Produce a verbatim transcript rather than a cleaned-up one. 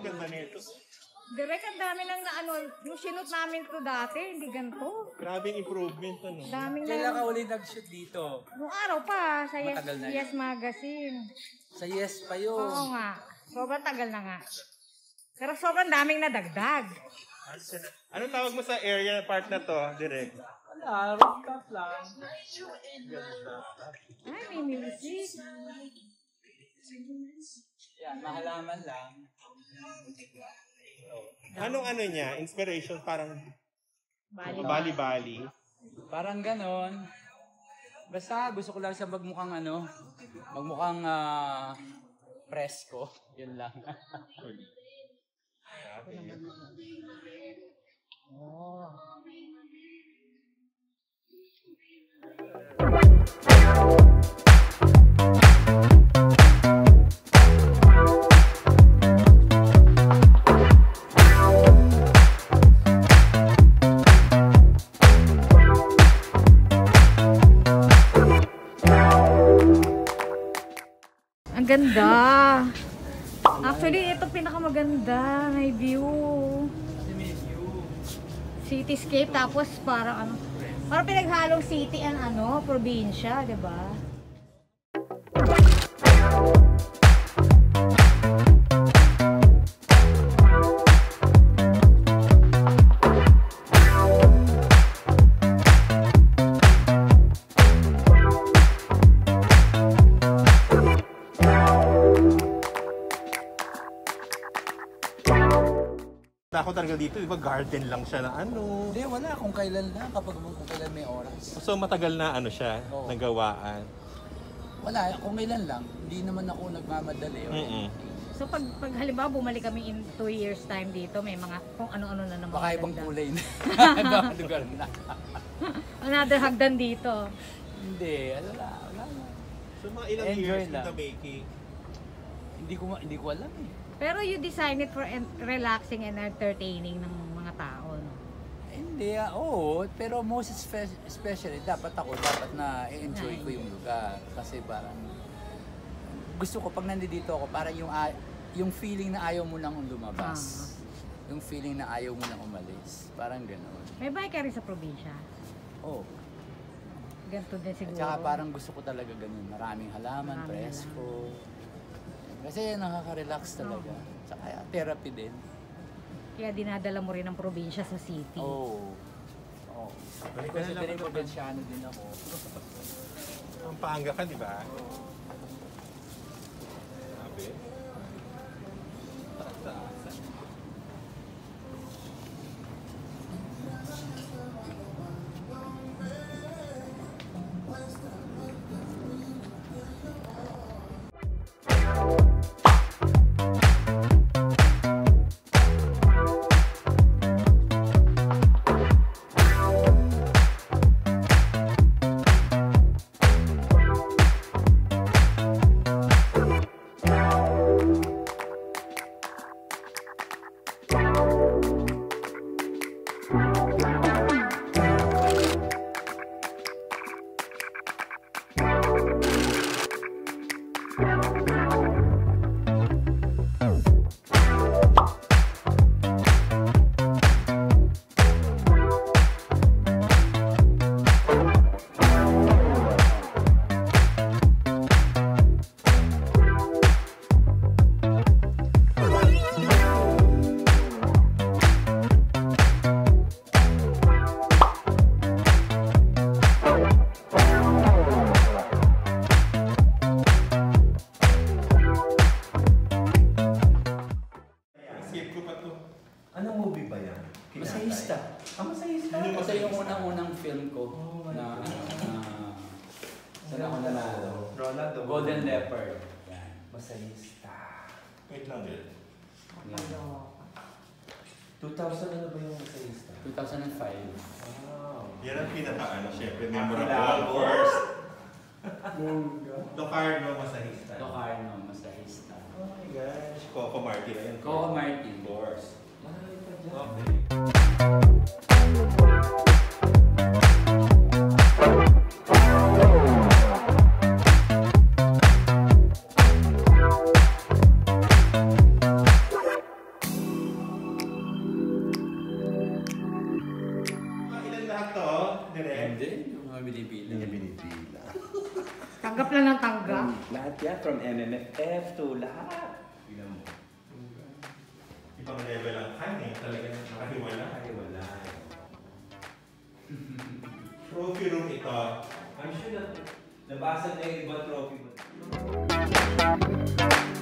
Ang ganda nito. Direk, ang dami lang na ano, yung sinut namin to dati, hindi ganito. Grabing improvement to, no? Daming kailan lang ka uli nag-shoot dito? Noong araw pa, sa Yes, Yes Magazine. Sa Yes pa yun. Oo nga. Sobrang tagal na nga. Pero sobrang daming nadagdag. Anong tawag mo sa area na part na to, Direk? Wala, rooftop lang. Ay, may music. Yan, mahalaman lang. Anong ano niya? Inspiration? Parang bali-bali? Parang ganon. Basta gusto ko lang siya magmukhang ano, magmukhang uh, presko. Yun lang. Oh. Ganda. Actually, ito pinakamaganda. May view. Cityscape, tapos parang ano. Parang pinaghalong city and ano, probinsya, diba? Ako talaga dito, iba garden lang siya na ano. Hindi, wala. Kung kailan na. Kapag kung kailan may oras. So, matagal na ano siya, oh, nagawaan? Wala. Kung kailan lang. Hindi naman ako nagmamadali. Okay? Mm -mm. So, pag, pag halimbawa bumalik kami in two years time dito, may mga kung ano-ano na naman. Baka ibang kulay na. Lugar na. Another hagdan dito. Hindi. Wala. Wala na. So, mga ilang enjoy years na making? Hindi ko, hindi ko alam eh. Pero you design it for relaxing and entertaining ng mga tao, no? Hindi, uh, oo. Pero most espe especially, dapat ako, dapat na enjoy ko yung lugar. Kasi parang, gusto ko pag nandito ako, parang yung, yung feeling na ayaw mo nang lumabas. Uh-huh. Yung feeling na ayaw mo nang umalis. Parang gano'n. May bahay ka rin sa probinsya? Oo. Ganito din siguro. At saka parang gusto ko talaga gano'n. Maraming halaman, presko. Kasi nakaka-relax talaga. Okay. Tsaka therapy din. Kaya dinadala mo rin ang probinsya sa city. Oo. Oh. Oh. Considering probinsyano din ako. Pampanga ka, di ba? Oo. Sabi? Golden Leopard. Yan. Masayista. Wait lang din. Ano? two thousand ano ba yung masayista? two thousand five. Wow. Yan ang pinaka-ano, syempre, memorable first. Locarno masayista. Locarno masayista. Oh my gosh. Coco Martin. Coco Martin. Of course. Marami pa dyan. Okay. Tanggap lang ng tanggap? Um, lahat yan, from M M F F to lahat. Tignan mo. Ibang level ang kanin, talaga nakahiwala. Nakahiwala. Trophy room ito. I'm sure na nabasa na yung iba trophy room.